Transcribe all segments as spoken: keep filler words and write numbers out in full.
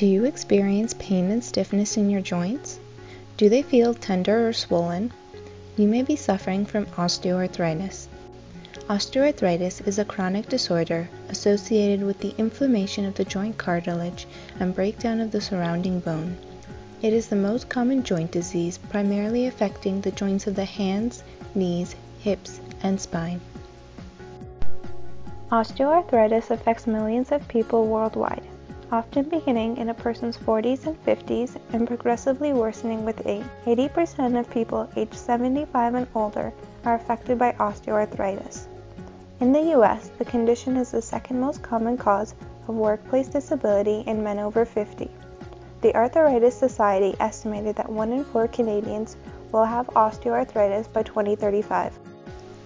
Do you experience pain and stiffness in your joints? Do they feel tender or swollen? You may be suffering from osteoarthritis. Osteoarthritis is a chronic disorder associated with the inflammation of the joint cartilage and breakdown of the surrounding bone. It is the most common joint disease, primarily affecting the joints of the hands, knees, hips, and spine. Osteoarthritis affects millions of people worldwide, often beginning in a person's forties and fifties and progressively worsening with age. eighty percent of people aged seventy-five and older are affected by osteoarthritis. In the U S, the condition is the second most common cause of workplace disability in men over fifty. The Arthritis Society estimated that one in four Canadians will have osteoarthritis by twenty thirty-five.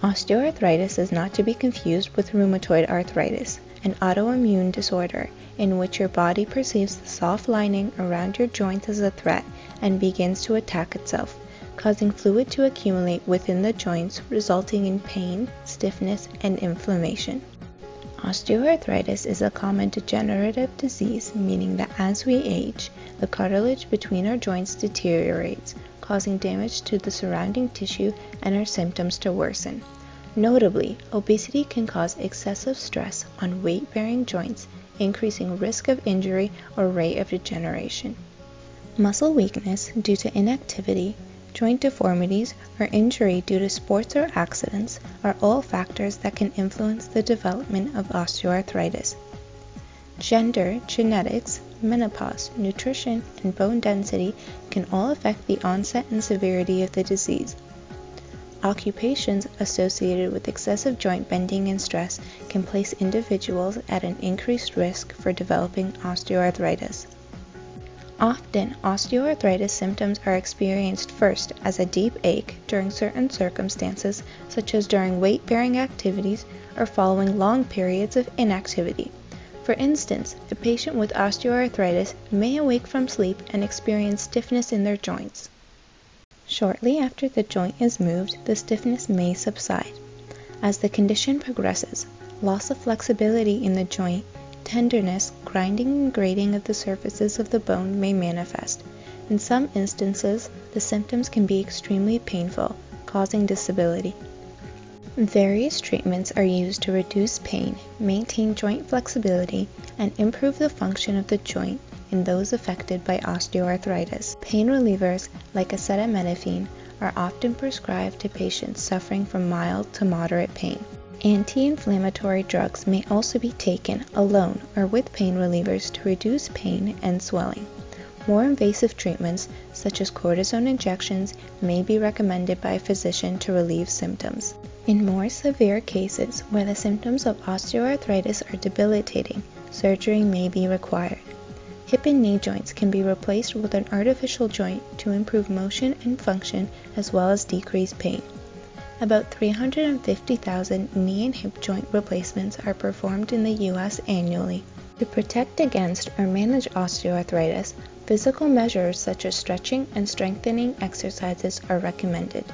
Osteoarthritis is not to be confused with rheumatoid arthritis, an autoimmune disorder in which your body perceives the soft lining around your joints as a threat and begins to attack itself, causing fluid to accumulate within the joints, resulting in pain, stiffness, and inflammation. Osteoarthritis is a common degenerative disease, meaning that as we age, the cartilage between our joints deteriorates, causing damage to the surrounding tissue and our symptoms to worsen. Notably, obesity can cause excessive stress on weight-bearing joints, increasing risk of injury or rate of degeneration. Muscle weakness due to inactivity, joint deformities, or injury due to sports or accidents are all factors that can influence the development of osteoarthritis. Gender, genetics, menopause, nutrition, and bone density can all affect the onset and severity of the disease. Occupations associated with excessive joint bending and stress can place individuals at an increased risk for developing osteoarthritis. Often, osteoarthritis symptoms are experienced first as a deep ache during certain circumstances, such as during weight-bearing activities or following long periods of inactivity. For instance, a patient with osteoarthritis may awake from sleep and experience stiffness in their joints. Shortly after the joint is moved, the stiffness may subside. As the condition progresses, loss of flexibility in the joint, tenderness, grinding and grating of the surfaces of the bone may manifest. In some instances, the symptoms can be extremely painful, causing disability. Various treatments are used to reduce pain, maintain joint flexibility, and improve the function of the joint in those affected by osteoarthritis. Pain relievers like acetaminophen are often prescribed to patients suffering from mild to moderate pain. Anti-inflammatory drugs may also be taken alone or with pain relievers to reduce pain and swelling. More invasive treatments, such as cortisone injections, may be recommended by a physician to relieve symptoms. In more severe cases, where the symptoms of osteoarthritis are debilitating, surgery may be required. Hip and knee joints can be replaced with an artificial joint to improve motion and function as well as decrease pain. About three hundred fifty thousand knee and hip joint replacements are performed in the U S annually. To protect against or manage osteoarthritis, physical measures such as stretching and strengthening exercises are recommended.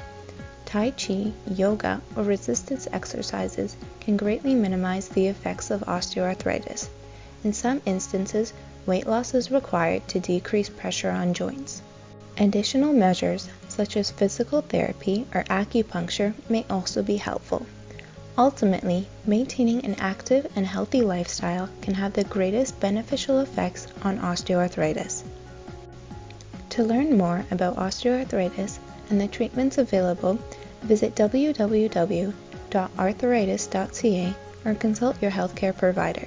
Tai Chi, yoga, or resistance exercises can greatly minimize the effects of osteoarthritis. In some instances, weight loss is required to decrease pressure on joints. Additional measures, such as physical therapy or acupuncture, may also be helpful. Ultimately, maintaining an active and healthy lifestyle can have the greatest beneficial effects on osteoarthritis. To learn more about osteoarthritis and the treatments available, visit w w w dot arthritis dot c a or consult your healthcare provider.